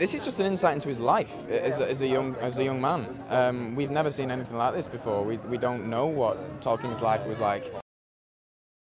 This is just an insight into his life as a young man. We've never seen anything like this before. We don't know what Tolkien's life was like.